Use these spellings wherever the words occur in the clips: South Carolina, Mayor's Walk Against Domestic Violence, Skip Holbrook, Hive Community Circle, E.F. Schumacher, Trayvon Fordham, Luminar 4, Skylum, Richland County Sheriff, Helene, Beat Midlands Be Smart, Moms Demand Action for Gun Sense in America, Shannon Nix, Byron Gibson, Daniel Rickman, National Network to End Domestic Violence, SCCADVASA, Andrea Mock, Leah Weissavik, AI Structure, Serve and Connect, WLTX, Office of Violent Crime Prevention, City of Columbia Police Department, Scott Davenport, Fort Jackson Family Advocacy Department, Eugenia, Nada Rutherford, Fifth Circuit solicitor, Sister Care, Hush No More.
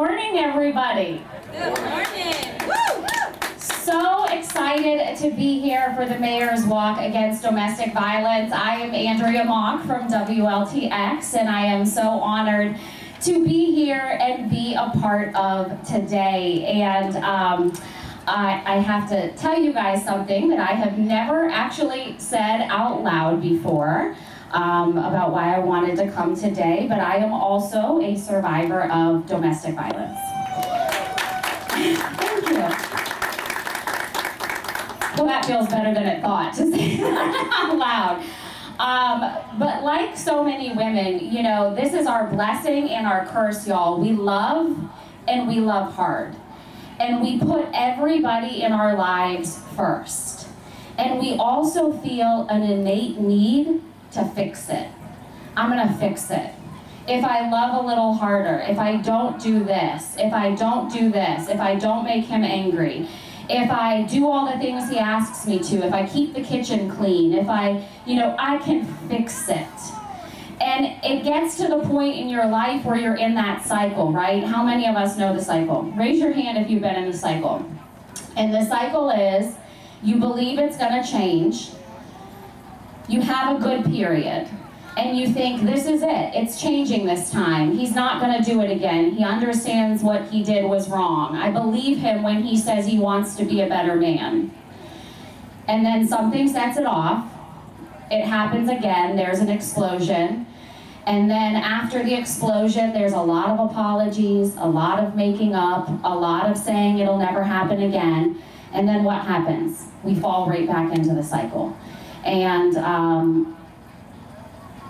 morning, everybody. Good morning. Woo! So excited to be here for the Mayor's Walk Against Domestic Violence. I am Andrea Mock from WLTX, and I am so honored to be here and be a part of today. And I have to tell you guys something that I have never actually said out loud before about why I wanted to come today, but I am also a survivor of domestic violence. Thank you. Well, that feels better than it thought to say that out loud. But like so many women, you know, this is our blessing and our curse, y'all. We love and we love hard. And we put everybody in our lives first. And we also feel an innate need to fix it. I'm gonna fix it. If I love a little harder, if I don't do this, if I don't do this, if I don't make him angry, if I do all the things he asks me to, if I keep the kitchen clean, if I, you know, I can fix it. And it gets to the point in your life where you're in that cycle, right? How many of us know the cycle? Raise your hand if you've been in the cycle. And the cycle is, you believe it's gonna change, you have a good period, and you think, this is it, it's changing this time. He's not gonna do it again. He understands what he did was wrong. I believe him when he says he wants to be a better man. And then something sets it off. It happens again, there's an explosion. And then after the explosion, there's a lot of apologies, a lot of making up, a lot of saying it'll never happen again. And then what happens? We fall right back into the cycle. And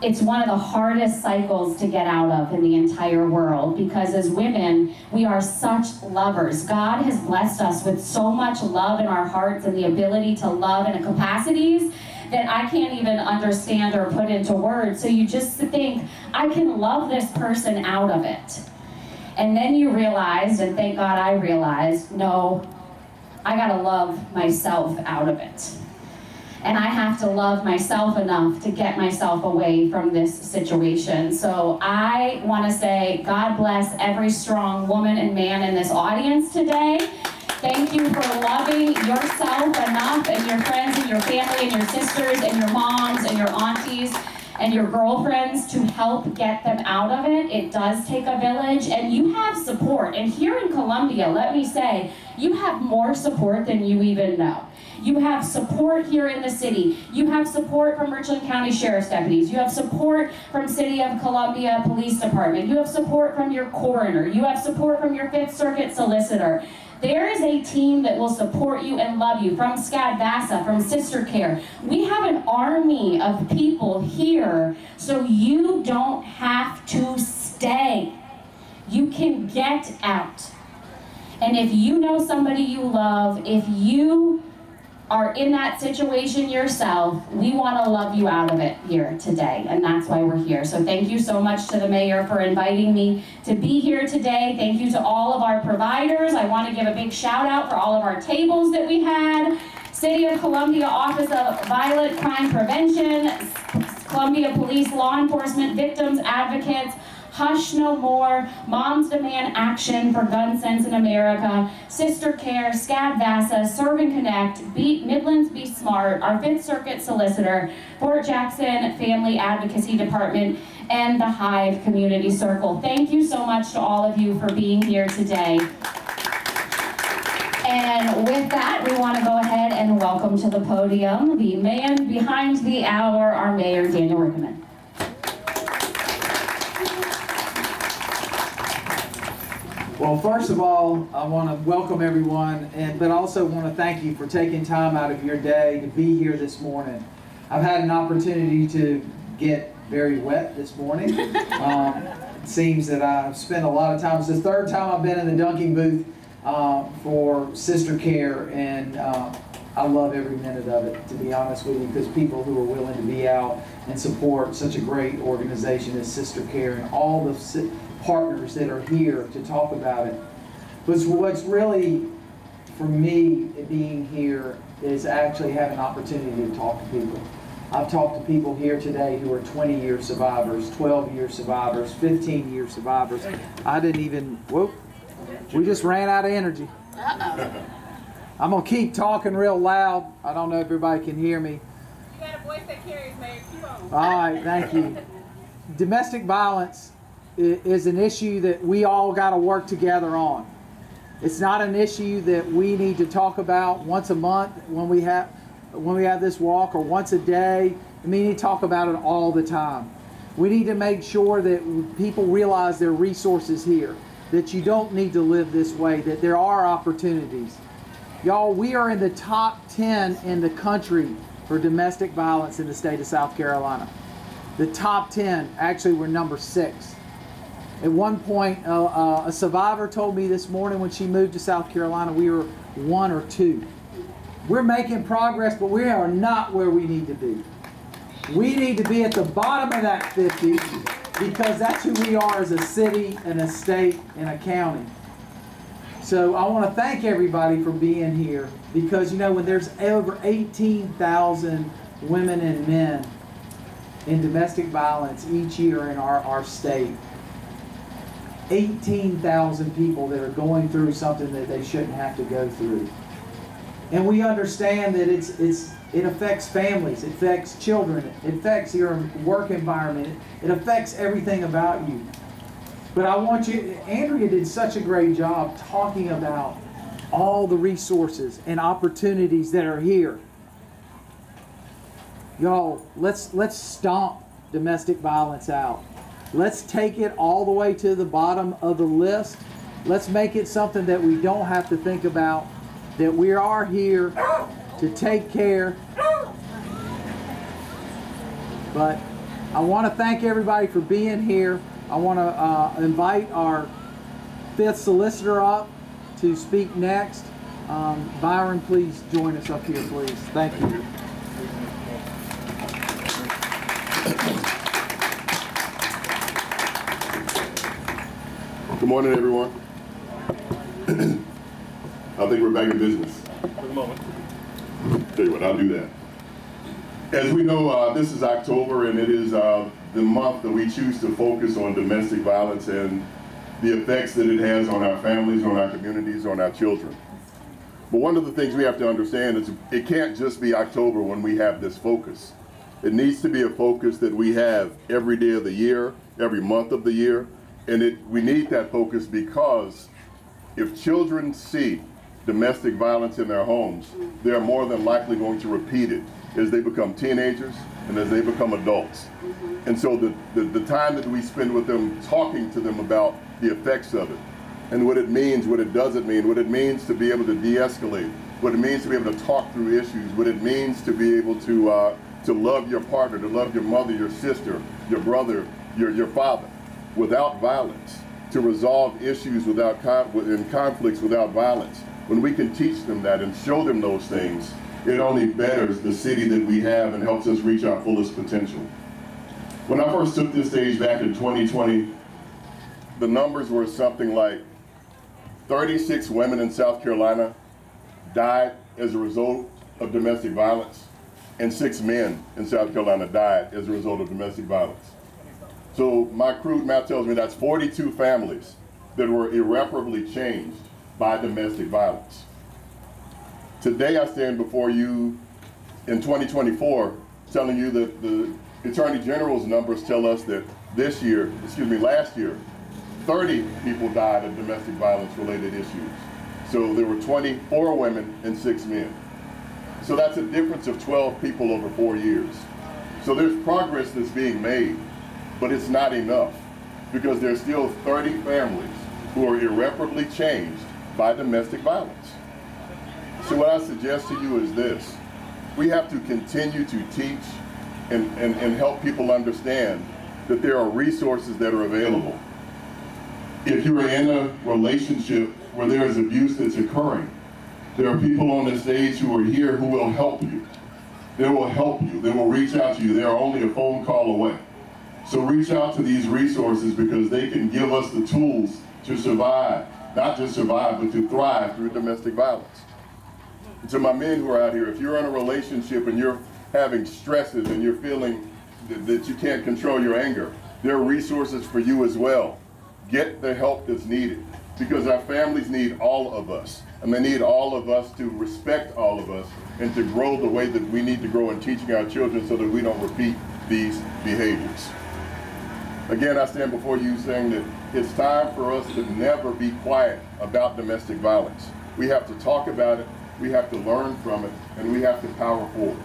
it's one of the hardest cycles to get out of in the entire world, because as women, we are such lovers. God has blessed us with so much love in our hearts and the ability to love in capacities that I can't even understand or put into words. So you just think, I can love this person out of it. And then you realized, and thank God I realized, no, I gotta love myself out of it. And I have to love myself enough to get myself away from this situation. So I wanna say, God bless every strong woman and man in this audience today. Thank you for loving yourself enough, and your friends and your family and your sisters and your moms and your aunties and your girlfriends, to help get them out of it. It does take a village, and you have support. And here in Columbia, let me say, you have more support than you even know. You have support here in the city. You have support from Richland County Sheriff's deputies. You have support from City of Columbia Police Department. You have support from your coroner. You have support from your Fifth Circuit solicitor. There is a team that will support you and love you, from SCCADVASA, from Sister Care. We have an army of people here, so you don't have to stay. You can get out. And if you know somebody you love, if you are in that situation yourself, we want to love you out of it here today, and that's why we're here. So thank you so much to the mayor for inviting me to be here today. Thank you to all of our providers. I want to give a big shout out for all of our tables that we had. City of Columbia Office of Violent Crime Prevention, Columbia Police Law Enforcement Victims Advocates, Hush No More, Moms Demand Action for Gun Sense in America, Sister Care, SCCADVASA, Serve and Connect, Beat Midlands Be Smart, our Fifth Circuit solicitor, Fort Jackson Family Advocacy Department, and the Hive Community Circle. Thank you so much to all of you for being here today. And with that, we want to go ahead and welcome to the podium the man behind the hour, our mayor, Daniel Rickman. Well, first of all, I want to welcome everyone, but also want to thank you for taking time out of your day to be here this morning. I've had an opportunity to get very wet this morning. It seems that I've spent a lot of time. It's the third time I've been in the dunking booth for Sister Care, and I love every minute of it, to be honest with you, because people who are willing to be out and support such a great organization as Sister Care and all the partners that are here to talk about it. But what's really, for me, being here is actually having an opportunity to talk to people. I've talked to people here today who are 20-year survivors, 12-year survivors, 15-year survivors. I didn't even, whoop, We just ran out of energy. Uh-oh. I'm going to keep talking real loud. I don't know if everybody can hear me. You got a voice that carries, Mayor. Keep on. All right, thank you. Domestic violence is an issue that we all got to work together on. It's not an issue that we need to talk about once a month when we have this walk, or once a day. We need to talk about it all the time. We need to make sure that people realize there are resources here, that you don't need to live this way, that there are opportunities. Y'all, we are in the top 10 in the country for domestic violence in the state of South Carolina. The top 10, actually we're number 6. At one point, a survivor told me this morning when she moved to South Carolina, we were 1 or 2. We're making progress, but we are not where we need to be. We need to be at the bottom of that 50, because that's who we are as a city and a state and a county. So I want to thank everybody for being here, because you know, when there's over 18,000 women and men in domestic violence each year in our state, 18,000 people that are going through something that they shouldn't have to go through. And we understand that it affects families, it affects children, it affects your work environment, it affects everything about you. But I want you, Andrea did such a great job talking about all the resources and opportunities that are here. Y'all, let's stomp domestic violence out. Let's take it all the way to the bottom of the list. Let's make it something that we don't have to think about, that we are here to take care. But I want to thank everybody for being here. I want to invite our 5th solicitor up to speak next. Byron, please join us up here, please. Thank you. Good morning, everyone. I think we're back in business. For the moment. Tell you what, I'll do that. As we know, this is October, and it is the month that we choose to focus on domestic violence and the effects that it has on our families, on our communities, on our children. But one of the things we have to understand is it can't just be October when we have this focus. It needs to be a focus that we have every day of the year, every month of the year, and we need that focus, because if children see domestic violence in their homes, they are more than likely going to repeat it as they become teenagers and as they become adults. And so the time that we spend with them, talking to them about the effects of it and what it means, what it doesn't mean, what it means to be able to de-escalate, what it means to be able to talk through issues, what it means to be able to love your partner, to love your mother, your sister, your brother, your father without violence, to resolve issues without conflicts without violence. When we can teach them that and show them those things, it only betters the city that we have and helps us reach our fullest potential. When I first took this stage back in 2020, the numbers were something like 36 women in South Carolina died as a result of domestic violence, and 6 men in South Carolina died as a result of domestic violence. So my crude math tells me that's 42 families that were irreparably changed by domestic violence. Today I stand before you in 2024 telling you that the Attorney General's numbers tell us that last year, 30 people died of domestic violence related issues. So there were 24 women and 6 men. So that's a difference of 12 people over 4 years. So there's progress that's being made, but it's not enough, because there's still 30 families who are irreparably changed by domestic violence. So what I suggest to you is this: we have to continue to teach and help people understand that there are resources that are available. If you are in a relationship where there is abuse that's occurring, there are people on the stage who are here who will help you. They will help you, they will reach out to you. They are only a phone call away. So reach out to these resources, because they can give us the tools to survive, not just survive, but to thrive through domestic violence. And to my men who are out here, if you're in a relationship and you're having stresses and you're feeling that you can't control your anger, there are resources for you as well. Get the help that's needed. because our families need all of us, and they need all of us to respect all of us and to grow the way that we need to grow in teaching our children so that we don't repeat these behaviors. Again, I stand before you saying that it's time for us to never be quiet about domestic violence. We have to talk about it, we have to learn from it, and we have to power forward.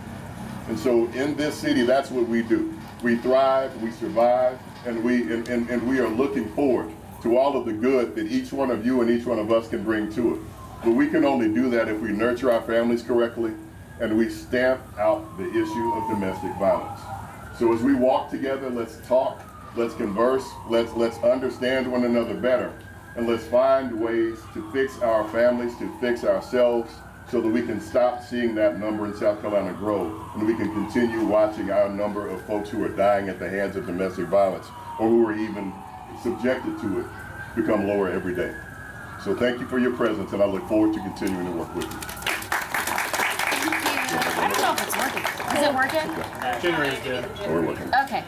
And so in this city, that's what we do. We thrive, we survive, and we are looking forward to all of the good that each one of you and each one of us can bring to it. But we can only do that if we nurture our families correctly and we stamp out the issue of domestic violence. So as we walk together, let's talk, let's converse, let's understand one another better, and let's find ways to fix our families, to fix ourselves, so that we can stop seeing that number in South Carolina grow, and we can continue watching our number of folks who are dying at the hands of domestic violence, or who are even subjected to it, become lower every day. So thank you for your presence, and I look forward to continuing to work with you. I don't know if it's working. Is it working? Generator's dead. We're working. Okay.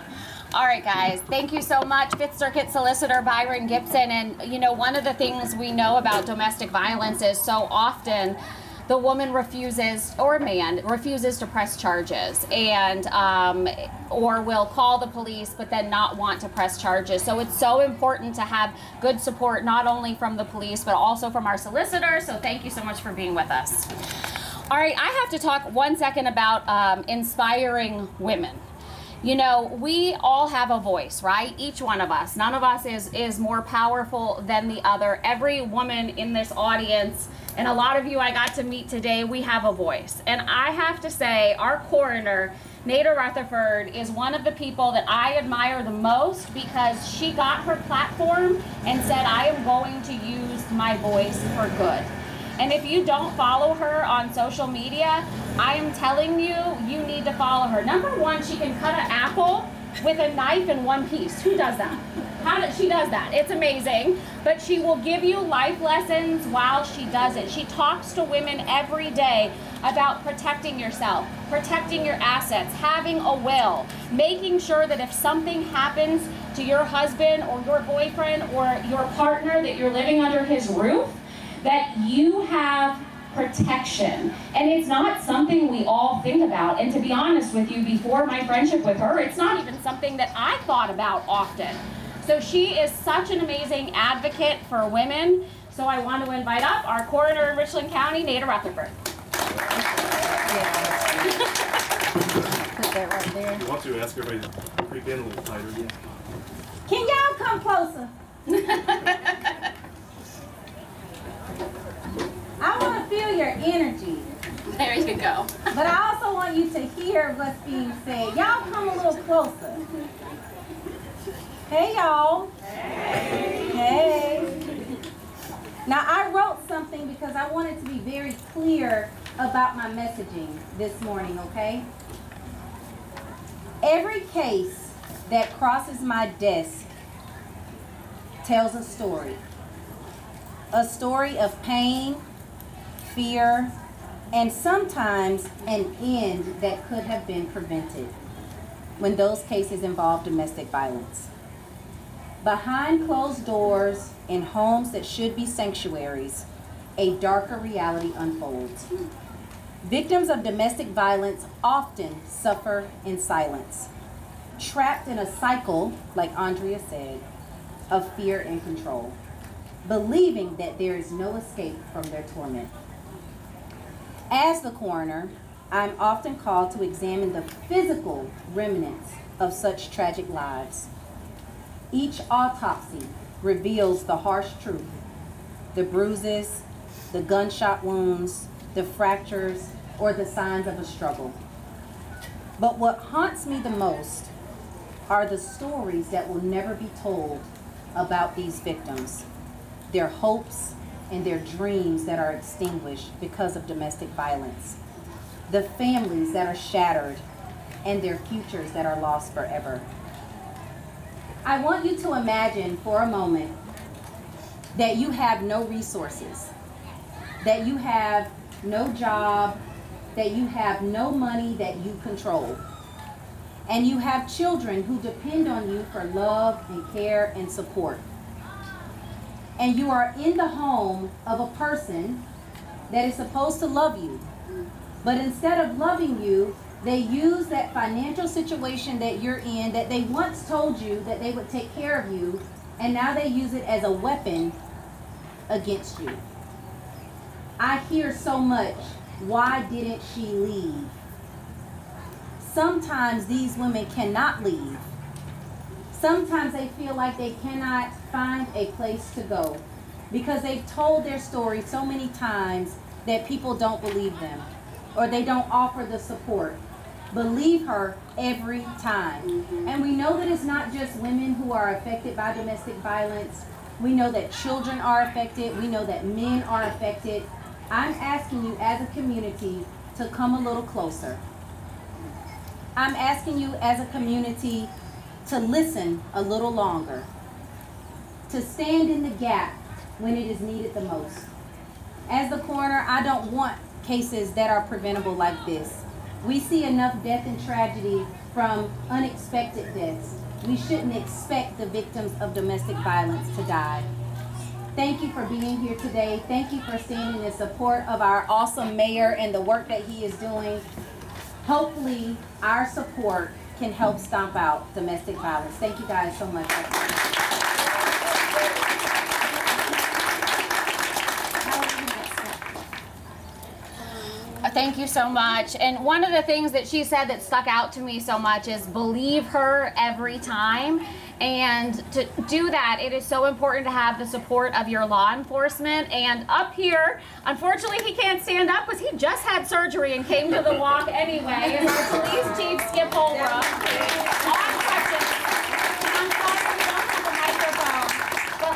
All right, guys, thank you so much. Fifth Circuit Solicitor Byron Gibson. And you know, one of the things we know about domestic violence is so often the woman refuses, or man refuses, to press charges, and or will call the police but then not want to press charges. So it's so important to have good support, not only from the police but also from our solicitors. So thank you so much for being with us. All right, I have to talk one second about inspiring women. You know, we all have a voice, right? Each one of us. None of us is more powerful than the other. Every woman in this audience, and a lot of you I got to meet today, we have a voice. And I have to say, our coroner, Nada Rutherford, is one of the people that I admire the most, because she got her platform and said, I am going to use my voice for good. And if you don't follow her on social media, I am telling you, you need to follow her. Number one, she can cut an apple with a knife in one piece. Who does that? She does that. It's amazing. But she will give you life lessons while she does it. She talks to women every day about protecting yourself, protecting your assets, having a will, making sure that if something happens to your husband or your boyfriend or your partner that you're living under his roof, that you have protection. And it's not something we all think about. And to be honest with you, before my friendship with her, it's not even something that I thought about often. So she is such an amazing advocate for women. So I want to invite up our coroner in Richland County, Nada Rutherford. Put that right there. You want to ask everybody to creep in a little tighter. Yeah. Can y'all come closer? I want to feel your energy. There you go. But I also want you to hear what's being said. Y'all come a little closer. Hey, y'all. Hey. Hey. Now, I wrote something because I wanted to be very clear about my messaging this morning, okay? Every case that crosses my desk tells a story of pain, fear, and sometimes an end that could have been prevented when those cases involve domestic violence. Behind closed doors, in homes that should be sanctuaries, a darker reality unfolds. Victims of domestic violence often suffer in silence, trapped in a cycle, like Andrea said, of fear and control, believing that there is no escape from their torment. As the coroner, I'm often called to examine the physical remnants of such tragic lives. Each autopsy reveals the harsh truth, the bruises, the gunshot wounds, the fractures, or the signs of a struggle. But what haunts me the most are the stories that will never be told about these victims, their hopes, and their dreams that are extinguished because of domestic violence, the families that are shattered, and their futures that are lost forever. I want you to imagine for a moment that you have no resources, that you have no job, that you have no money that you control, and you have children who depend on you for love and care and support. and you are in the home of a person that is supposed to love you, but instead of loving you, they use that financial situation that you're in, that they once told you that they would take care of you, and now they use it as a weapon against you. I hear so much, why didn't she leave? Sometimes these women cannot leave. Sometimes they feel like they cannot find a place to go because they've told their story so many times that people don't believe them or they don't offer the support. Believe her every time. Mm-hmm. And we know that it's not just women who are affected by domestic violence. We know that children are affected. We know that men are affected. I'm asking you as a community to come a little closer. I'm asking you as a community to listen a little longer, to stand in the gap when it is needed the most. As the coroner, I don't want cases that are preventable like this. We see enough death and tragedy from unexpected deaths. We shouldn't expect the victims of domestic violence to die. Thank you for being here today. Thank you for standing in support of our awesome mayor and the work that he is doing. Hopefully, our support can help stomp out domestic violence. Thank you guys so much. Thank you so much. And one of the things that she said that stuck out to me so much is believe her every time. And to do that, it is so important to have the support of your law enforcement. And up here, unfortunately, he can't stand up because he just had surgery and came to the walk anyway. And our police chief, Skip Holbrook.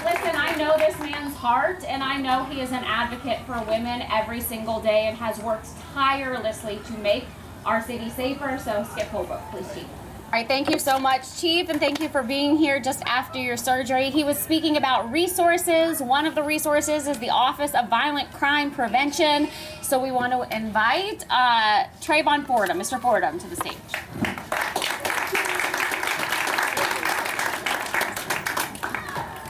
Listen, I know this man's heart, and I know he is an advocate for women every single day and has worked tirelessly to make our city safer. So Skip Holbrook, please, Chief. All right, thank you so much, Chief, and thank you for being here just after your surgery. He was speaking about resources. One of the resources is the Office of Violent Crime Prevention. So we want to invite Trayvon Fordham, Mr. Fordham, to the stage.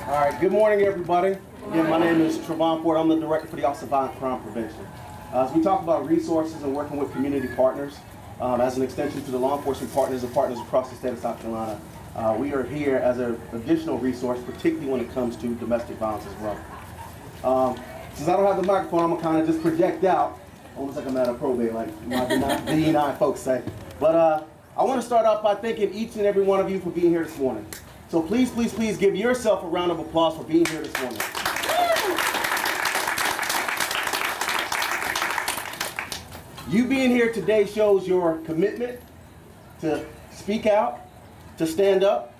All right, good morning, everybody. Again, my name is Trayvon Ford. I'm the director for the Office of Violent Crime Prevention. As we talk about resources and working with community partners, as an extension to the law enforcement partners and partners across the state of South Carolina, we are here as an additional resource, particularly when it comes to domestic violence as well. Since I don't have the microphone, I'm gonna kind of just project out, almost like I'm at a probate, like my DNI folks say. But I want to start off by thanking each and every one of you for being here this morning. So please, please, please give yourself a round of applause for being here this morning. You being here today shows your commitment to speak out, to stand up,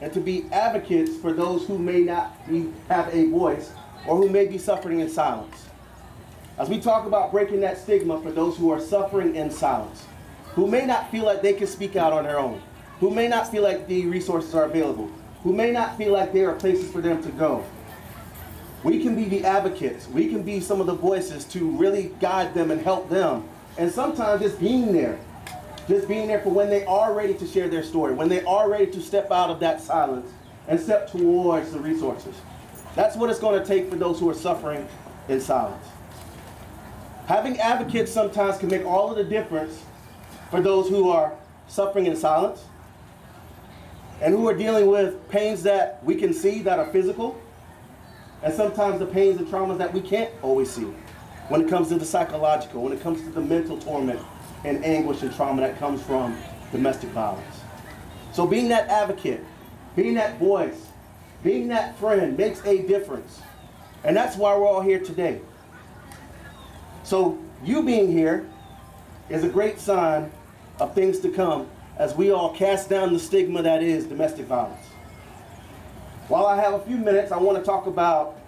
and to be advocates for those who may not have a voice or who may be suffering in silence. As we talk about breaking that stigma for those who are suffering in silence, who may not feel like they can speak out on their own, who may not feel like the resources are available, who may not feel like there are places for them to go. We can be the advocates. We can be some of the voices to really guide them and help them. And sometimes just being there for when they are ready to share their story, when they are ready to step out of that silence and step towards the resources. That's what it's going to take for those who are suffering in silence. Having advocates sometimes can make all of the difference for those who are suffering in silence, and who are dealing with pains that we can see that are physical, and sometimes the pains and traumas that we can't always see when it comes to the psychological, when it comes to the mental torment and anguish and trauma that comes from domestic violence. So being that advocate, being that voice, being that friend makes a difference. And that's why we're all here today. So you being here is a great sign of things to come as we all cast down the stigma that is domestic violence. While I have a few minutes, I want to talk about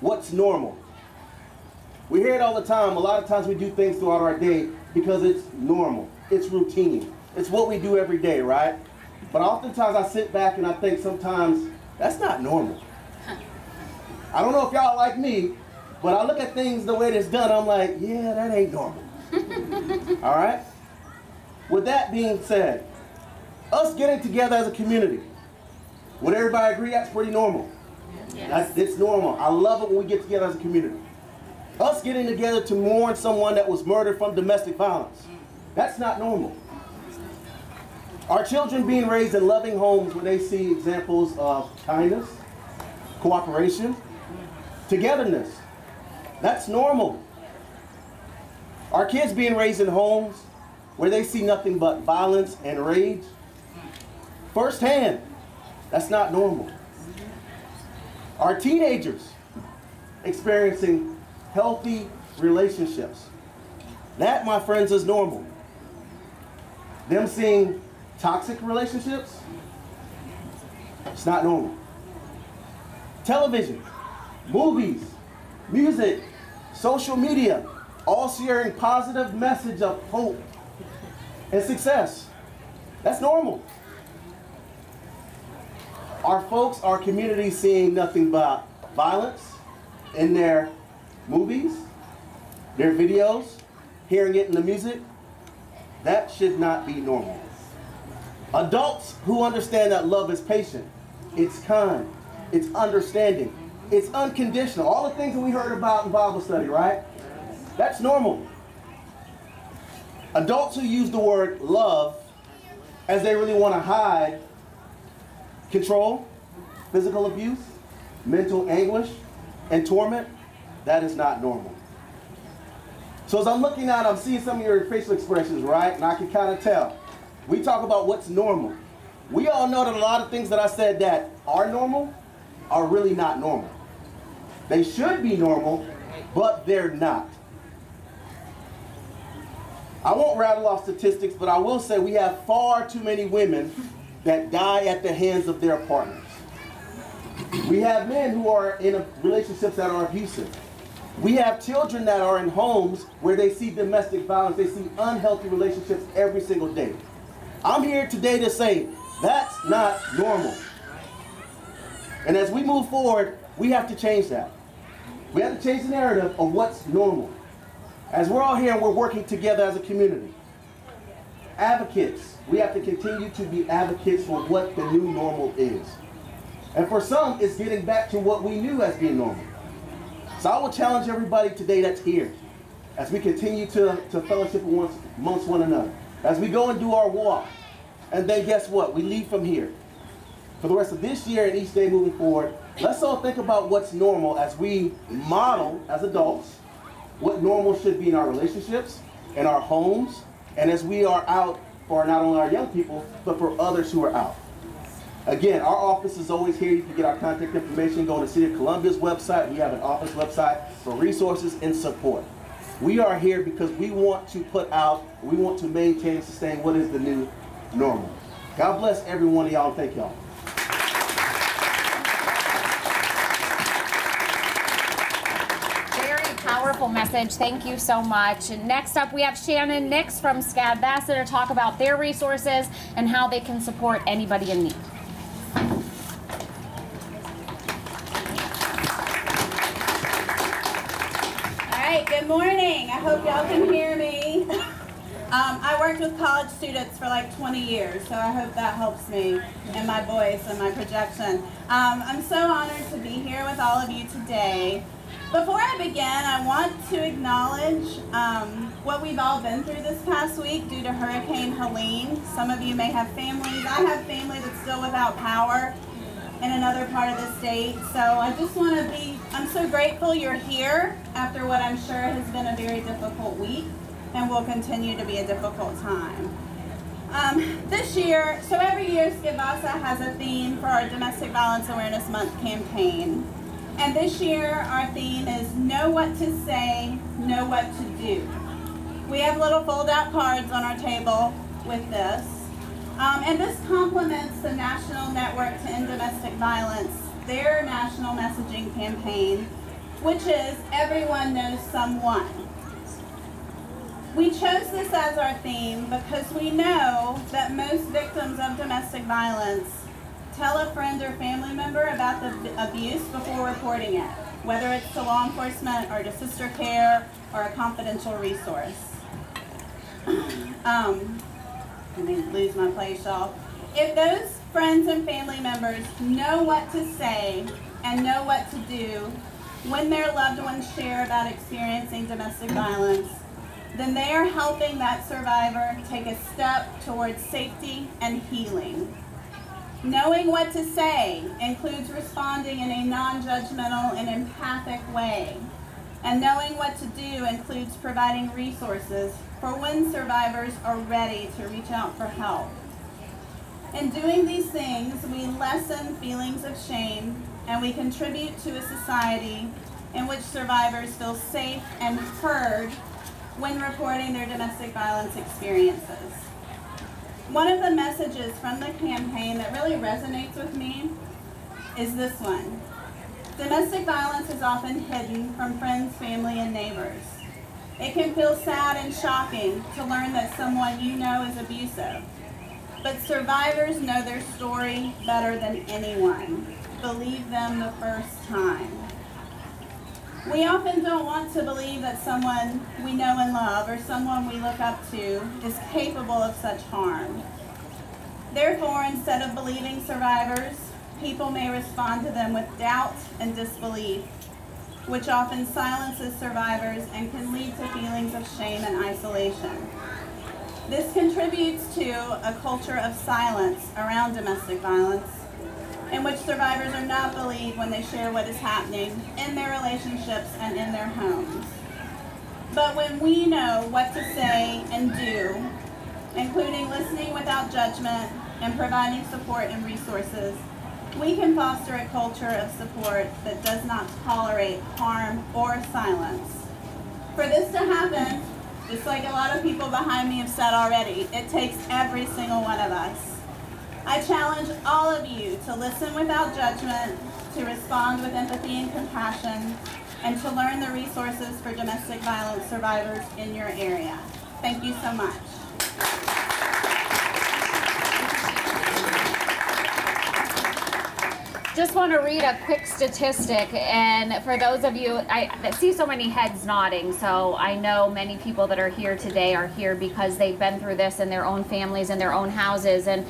what's normal. We hear it all the time. A lot of times we do things throughout our day because it's normal, it's routine, it's what we do every day, right? But oftentimes I sit back and I think sometimes that's not normal. I don't know if y'all like me, but I look at things the way it's done, I'm like, yeah, that ain't normal. All right? With that being said, us getting together as a community, would everybody agree that's pretty normal? Yes. It's normal. I love it when we get together as a community. Us getting together to mourn someone that was murdered from domestic violence, that's not normal. Our children being raised in loving homes where they see examples of kindness, cooperation, togetherness, that's normal. Our kids being raised in homes where they see nothing but violence and rage firsthand, that's not normal. Our teenagers experiencing healthy relationships, that, my friends, is normal. Them seeing toxic relationships, it's not normal. Television, movies, music, social media, all sharing positive message of hope and success, that's normal. Our folks, our community seeing nothing but violence in their movies, their videos, hearing it in the music, that should not be normal. Adults who understand that love is patient, it's kind, it's understanding, it's unconditional. All the things that we heard about in Bible study, right? That's normal. Adults who use the word love as they really want to hide control, physical abuse, mental anguish, and torment, that is not normal. So as I'm looking out, I'm seeing some of your facial expressions, right? And I can kind of tell. We talk about what's normal. We all know that a lot of things that I said that are normal are really not normal. They should be normal, but they're not. I won't rattle off statistics, but I will say we have far too many women that die at the hands of their partners. We have men who are in relationships that are abusive. We have children that are in homes where they see domestic violence, they see unhealthy relationships every single day. I'm here today to say that's not normal. And as we move forward, we have to change that. We have to change the narrative of what's normal. As we're all here and we're working together as a community, advocates, we have to continue to be advocates for what the new normal is. And for some, it's getting back to what we knew as being normal. So I will challenge everybody today that's here, as we continue to fellowship amongst one another, as we go and do our walk, and then guess what? We leave from here. For the rest of this year and each day moving forward, let's all think about what's normal as we model, as adults, what normal should be in our relationships, in our homes, and as we are out for not only our young people, but for others who are out. Again, our office is always here. You can get our contact information. Go to the City of Columbia's website. We have an office website for resources and support. We are here because we want to put out, we want to maintain and sustain what is the new normal. God bless every one of y'all. Thank y'all. Powerful message. Thank you so much. And next up, we have Shannon Nix from SCCADVASA to talk about their resources and how they can support anybody in need. All right, good morning. I hope y'all can hear me. I worked with college students for like 20 years, so I hope that helps me in my voice and my projection. I'm so honored to be here with all of you today. Before I begin, I want to acknowledge what we've all been through this past week due to Hurricane Helene. Some of you may have families. I have family that's still without power in another part of the state. So I just want to be, I'm so grateful you're here after what I'm sure has been a very difficult week and will continue to be a difficult time. This year, so every year SCCADVASA has a theme for our Domestic Violence Awareness Month campaign. And this year, our theme is Know What to Say, Know What to Do. We have little fold-out cards on our table with this. And this complements the National Network to End Domestic Violence, their national messaging campaign, which is Everyone Knows Someone. We chose this as our theme because we know that most victims of domestic violence tell a friend or family member about the abuse before reporting it, whether it's to law enforcement or to Sister Care or a confidential resource. Let me lose my place, y'all. If those friends and family members know what to say, and know what to do when their loved ones share about experiencing domestic violence, then they are helping that survivor take a step towards safety and healing. Knowing what to say includes responding in a non-judgmental and empathic way. And knowing what to do includes providing resources for when survivors are ready to reach out for help. In doing these things, we lessen feelings of shame, and we contribute to a society in which survivors feel safe and heard when reporting their domestic violence experiences. One of the messages from the campaign that really resonates with me is this one. Domestic violence is often hidden from friends, family, and neighbors. It can feel sad and shocking to learn that someone you know is abusive. But survivors know their story better than anyone. Believe them the first time. We often don't want to believe that someone we know and love or someone we look up to is capable of such harm. Therefore, instead of believing survivors, people may respond to them with doubt and disbelief, which often silences survivors and can lead to feelings of shame and isolation. This contributes to a culture of silence around domestic violence, in which survivors are not believed when they share what is happening in their relationships and in their homes. But when we know what to say and do, including listening without judgment and providing support and resources, we can foster a culture of support that does not tolerate harm or silence. For this to happen, just like a lot of people behind me have said already, it takes every single one of us. I challenge all of you to listen without judgment, to respond with empathy and compassion, and to learn the resources for domestic violence survivors in your area. Thank you so much. Just want to read a quick statistic, and for those of you, I see so many heads nodding, so I know many people that are here today are here because they've been through this in their own families, in their own houses, and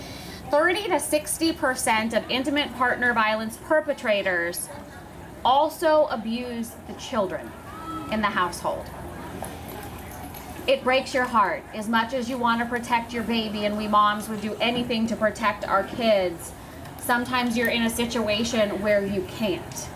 30 to 60% of intimate partner violence perpetrators also abuse the children in the household. It breaks your heart. As much as you want to protect your baby, and we moms would do anything to protect our kids, sometimes you're in a situation where you can't.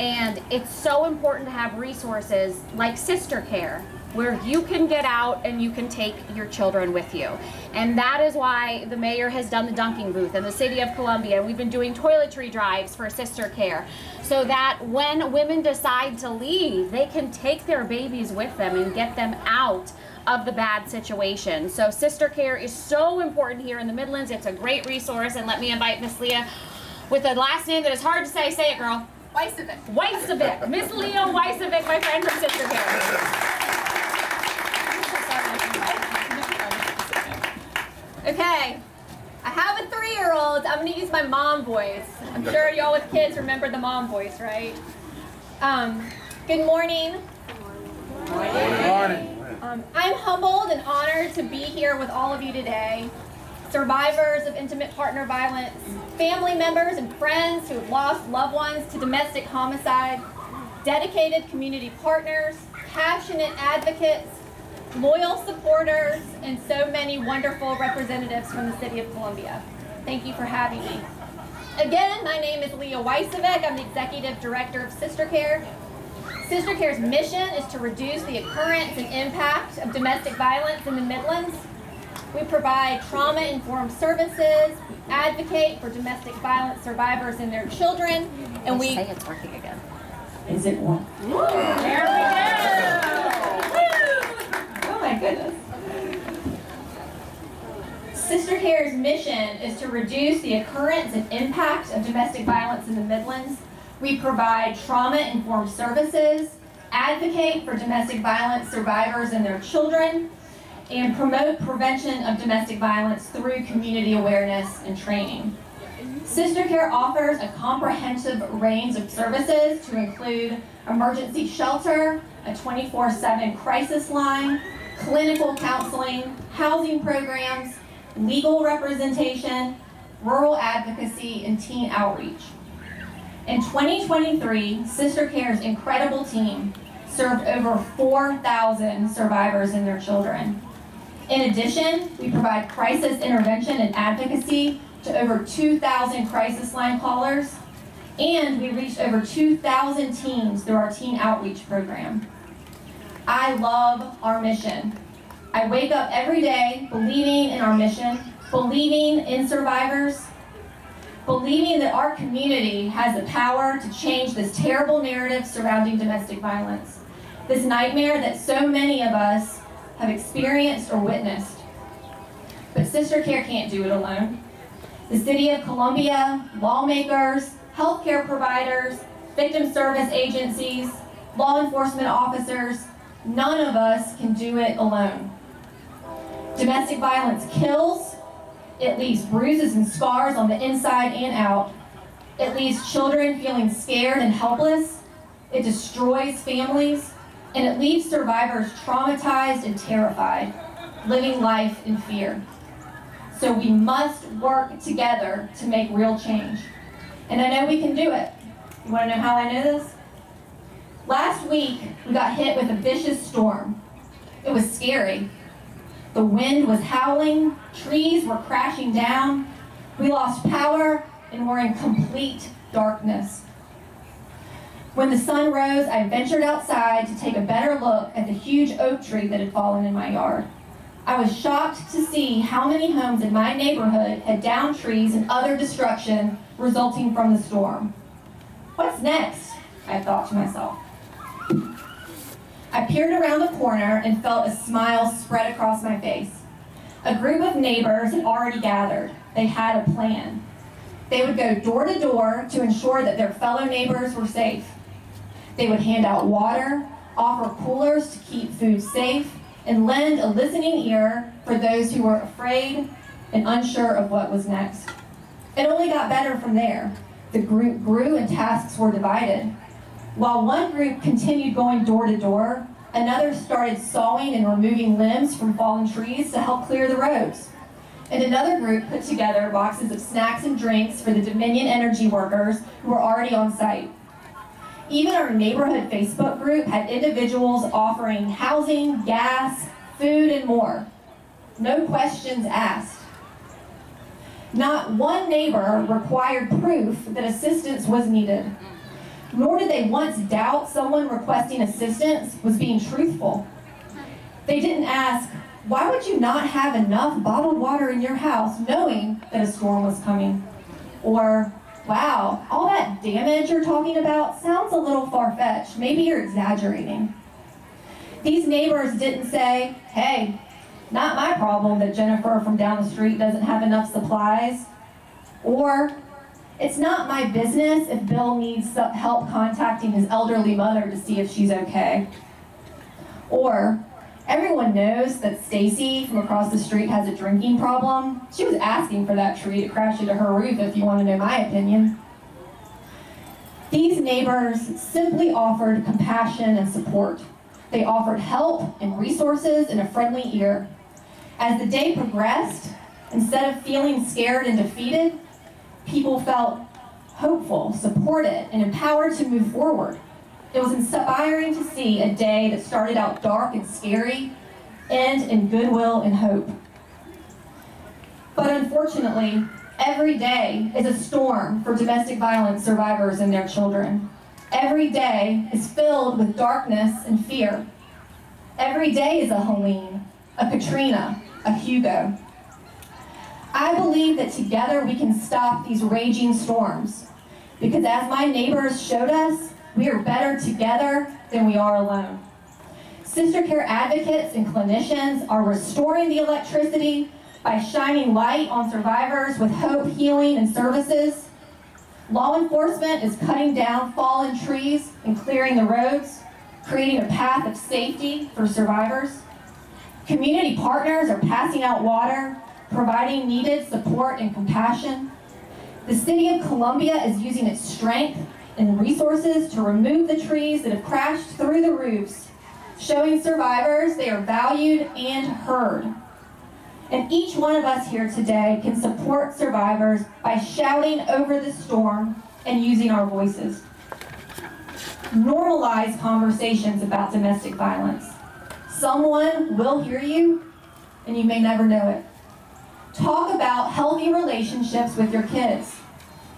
And it's so important to have resources like Sister Care, where you can get out and you can take your children with you. And that is why the mayor has done the dunking booth in the City of Columbia. We've been doing toiletry drives for Sister Care so that when women decide to leave, they can take their babies with them and get them out of the bad situation. So Sister Care is so important here in the Midlands. It's a great resource. And let me invite Miss Leah with a last name that is hard to say. Say it, girl. Weissavik. Weissavik. Miss Leah Weissavik, my friend from Sister Care. Okay, I have a 3-year-old. I'm gonna use my mom voice. I'm sure y'all with kids remember the mom voice, right? Good morning. Good morning. Good morning. I'm humbled and honored to be here with all of you today. Survivors of intimate partner violence, family members and friends who have lost loved ones to domestic homicide, dedicated community partners, passionate advocates, loyal supporters, and so many wonderful representatives from the City of Columbia. Thank you for having me. Again, my name is Leah Weissavik. I'm the Executive Director of Sister Care. Sister Care's mission is to reduce the occurrence and impact of domestic violence in the Midlands. We provide trauma-informed services, advocate for domestic violence survivors and their children, and we... say it's working again. Is it one? There we go! My goodness. Sister Care's mission is to reduce the occurrence and impact of domestic violence in the Midlands. We provide trauma-informed services, advocate for domestic violence survivors and their children, and promote prevention of domestic violence through community awareness and training. Sister Care offers a comprehensive range of services to include emergency shelter, a 24/7 crisis line, clinical counseling, housing programs, legal representation, rural advocacy, and teen outreach. In 2023, Sister Care's incredible team served over 4,000 survivors and their children. In addition, we provide crisis intervention and advocacy to over 2,000 crisis line callers, and we reached over 2,000 teens through our teen outreach program. I love our mission. I wake up every day believing in our mission, believing in survivors, believing that our community has the power to change this terrible narrative surrounding domestic violence, this nightmare that so many of us have experienced or witnessed. But Sister Care can't do it alone. The City of Columbia, lawmakers, healthcare providers, victim service agencies, law enforcement officers, none of us can do it alone. Domestic violence kills. It leaves bruises and scars on the inside and out. It leaves children feeling scared and helpless. It destroys families, and it leaves survivors traumatized and terrified, living life in fear. So we must work together to make real change. And I know we can do it. You want to know how I know this? Last week, we got hit with a vicious storm. It was scary. The wind was howling, trees were crashing down, we lost power, and were in complete darkness. When the sun rose, I ventured outside to take a better look at the huge oak tree that had fallen in my yard. I was shocked to see how many homes in my neighborhood had downed trees and other destruction resulting from the storm. What's next? I thought to myself. I peered around the corner and felt a smile spread across my face. A group of neighbors had already gathered. They had a plan. They would go door to door to ensure that their fellow neighbors were safe. They would hand out water, offer coolers to keep food safe, and lend a listening ear for those who were afraid and unsure of what was next. It only got better from there. The group grew and tasks were divided. While one group continued going door to door, another started sawing and removing limbs from fallen trees to help clear the roads. And another group put together boxes of snacks and drinks for the Dominion Energy workers who were already on site. Even our neighborhood Facebook group had individuals offering housing, gas, food, and more. No questions asked. Not one neighbor required proof that assistance was needed. Nor did they once doubt someone requesting assistance was being truthful. They didn't ask, why would you not have enough bottled water in your house knowing that a storm was coming? Or, wow, all that damage you're talking about sounds a little far-fetched. Maybe you're exaggerating. These neighbors didn't say, hey, not my problem that Jennifer from down the street doesn't have enough supplies. Or, it's not my business if Bill needs help contacting his elderly mother to see if she's okay. Or, everyone knows that Stacy from across the street has a drinking problem. She was asking for that tree to crash into her roof if you want to know my opinion. These neighbors simply offered compassion and support. They offered help and resources and a friendly ear. As the day progressed, instead of feeling scared and defeated, people felt hopeful, supported, and empowered to move forward. It was inspiring to see a day that started out dark and scary end in goodwill and hope. But unfortunately, every day is a storm for domestic violence survivors and their children. Every day is filled with darkness and fear. Every day is a Helene, a Katrina, a Hugo. I believe that together we can stop these raging storms, because as my neighbors showed us, we are better together than we are alone. Sister Care advocates and clinicians are restoring the electricity by shining light on survivors with hope, healing, and services. Law enforcement is cutting down fallen trees and clearing the roads, creating a path of safety for survivors. Community partners are passing out water, providing needed support and compassion. The City of Columbia is using its strength and resources to remove the trees that have crashed through the roofs, showing survivors they are valued and heard. And each one of us here today can support survivors by shouting over the storm, and using our voices. Normalize conversations about domestic violence. Someone will hear you, and you may never know it. Talk about healthy relationships with your kids.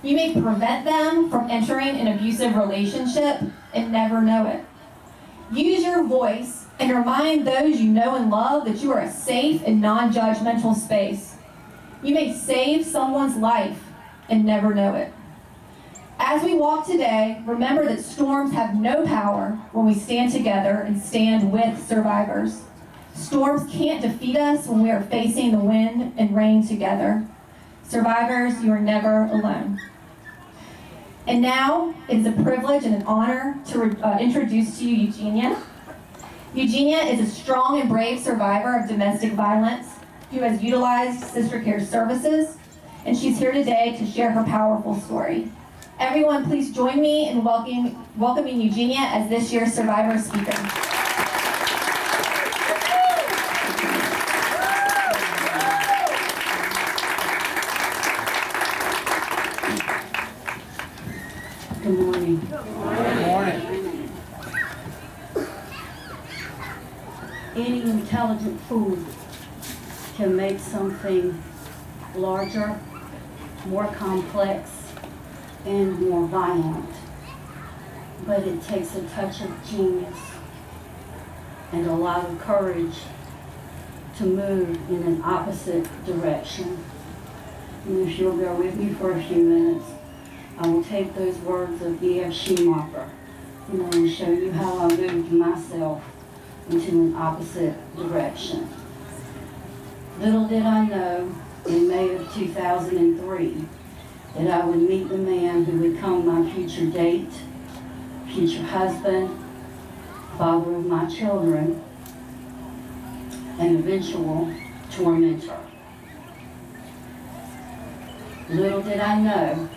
You may prevent them from entering an abusive relationship and never know it. Use your voice and remind those you know and love that you are a safe and non-judgmental space. You may save someone's life and never know it. As we walk today, remember that storms have no power when we stand together and stand with survivors. Storms can't defeat us when we are facing the wind and rain together. Survivors, you are never alone. And now, it is a privilege and an honor to introduce to you Eugenia. Eugenia is a strong and brave survivor of domestic violence who has utilized Sister Care services, and she's here today to share her powerful story. Everyone, please join me in welcoming Eugenia as this year's Survivor Speaker. Good morning. Good morning. Any intelligent fool can make something larger, more complex, and more violent. But it takes a touch of genius and a lot of courage to move in an opposite direction. And if you'll bear with me for a few minutes, I will take those words of E.F. Schumacher, and show you how I moved myself into an opposite direction. Little did I know, in May of 2003, that I would meet the man who would become my future date, future husband, father of my children, and eventual tormentor. Little did I know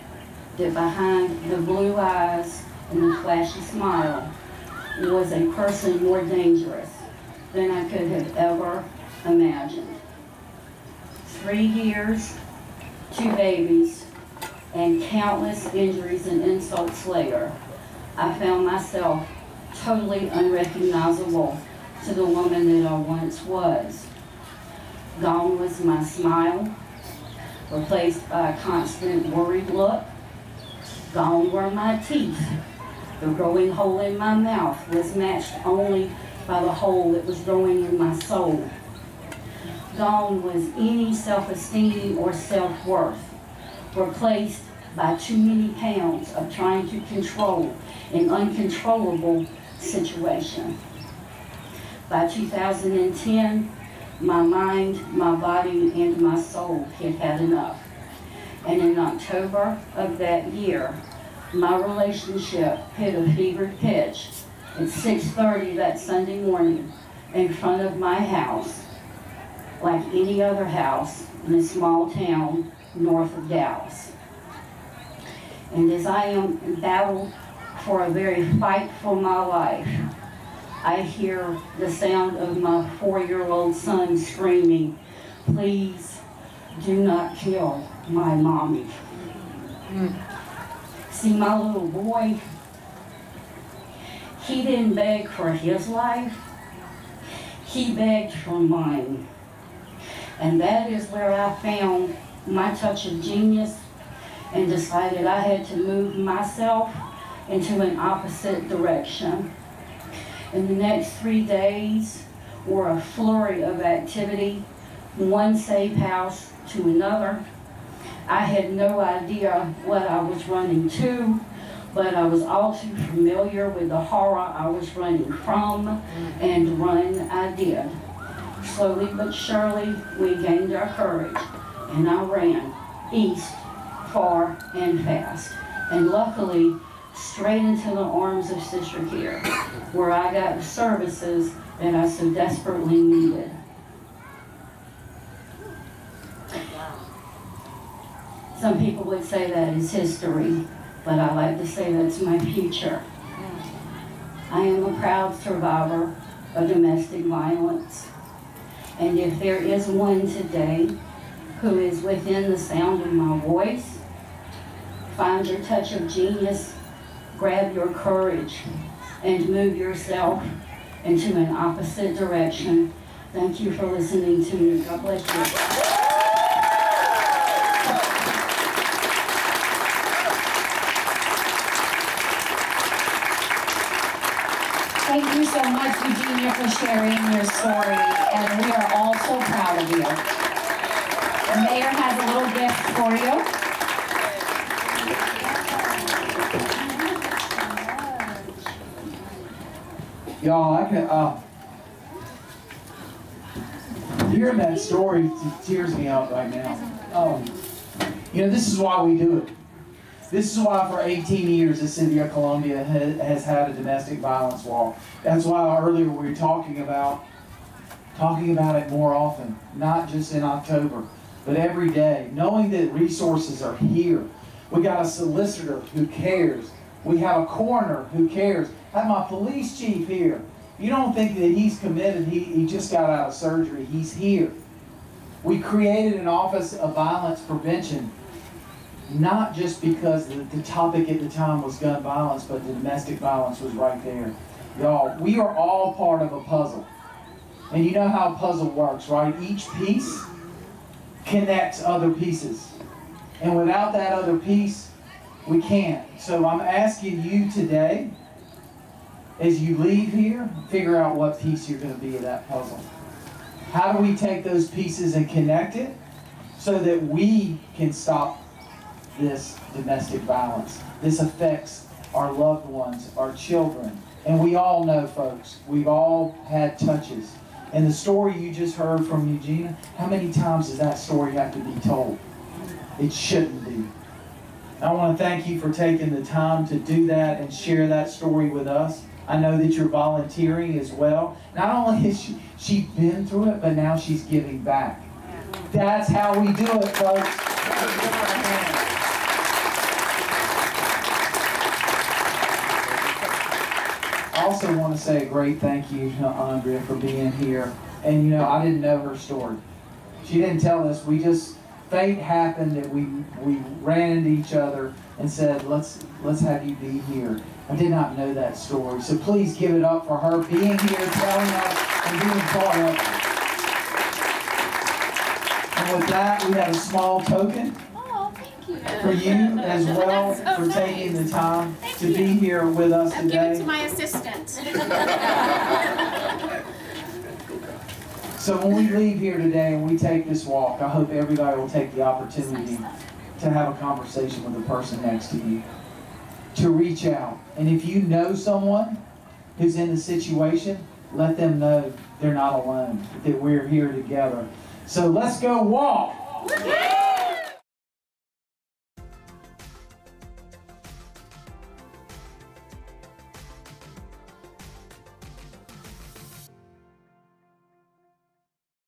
that behind the blue eyes and the flashy smile was a person more dangerous than I could have ever imagined. 3 years, 2 babies, and countless injuries and insults later, I found myself totally unrecognizable to the woman that I once was. Gone was my smile, replaced by a constant worried look. Gone were my teeth. The growing hole in my mouth was matched only by the hole that was growing in my soul. Gone was any self-esteem or self-worth, replaced by too many pounds of trying to control an uncontrollable situation. By 2010, my mind, my body, and my soul had had enough. And in October of that year, my relationship hit a fevered pitch at 6:30 that Sunday morning in front of my house, like any other house in a small town north of Dallas. And as I am in battle for a very fight for my life, I hear the sound of my 4-year-old son screaming, "Please do not kill my mommy." See, my little boy, he didn't beg for his life, he begged for mine. And that is where I found my touch of genius and decided I had to move myself into an opposite direction. In the next 3 days were a flurry of activity, one safe house to another. I had no idea what I was running to, but I was all too familiar with the horror I was running from, and run I did. Slowly but surely, we gained our courage, and I ran east, far, and fast, and luckily, straight into the arms of Sister Care, where I got the services that I so desperately needed. Some people would say that is history, but I like to say that's my future. I am a proud survivor of domestic violence. And if there is one today who is within the sound of my voice, Find your touch of genius, grab your courage, and move yourself into an opposite direction. Thank you for listening to me. God bless you. Thank you so much, Eugenia, for sharing your story, and we are all so proud of you. The mayor has a little gift for you. Y'all, I can, hearing that story tears me up right now. You know, this is why we do it. This is why for 18 years the City of Columbia has had a domestic violence law. That's why earlier we were talking about it more often, not just in October, but every day, knowing that resources are here. We got a solicitor who cares. We have a coroner who cares. I have my police chief here. You don't think that he's committed, he just got out of surgery, he's here. We created an Office of Violence Prevention, not just because the topic at the time was gun violence, but the domestic violence was right there. Y'all, we are all part of a puzzle. And you know how a puzzle works, right? Each piece connects other pieces. And without that other piece, we can't. So I'm asking you today, as you leave here, figure out what piece you're going to be of that puzzle. How do we take those pieces and connect it so that we can stop this domestic violence? This affects our loved ones, our children, and we all know, folks, we've all had touches. And the story you just heard from Eugenia, how many times does that story have to be told? It shouldn't be. I want to thank you for taking the time to do that and share that story with us. I know that you're volunteering as well. Not only has she's been through it, but now she's giving back. That's how we do it, folks. I also want to say a great thank you to Andrea for being here. And you know, I didn't know her story. She didn't tell us. We just, fate happened that we ran into each other and said, let's have you be here. I did not know that story. So please give it up for her being here, telling us, and being part of it. And with that, we have a small token. For you as well, so for taking the time to be here with us today. Give it to my assistant. So when we leave here today and we take this walk, I hope everybody will take the opportunity to have a conversation with the person next to you, to reach out. And if you know someone who's in the situation, let them know they're not alone, that we're here together. So let's go walk.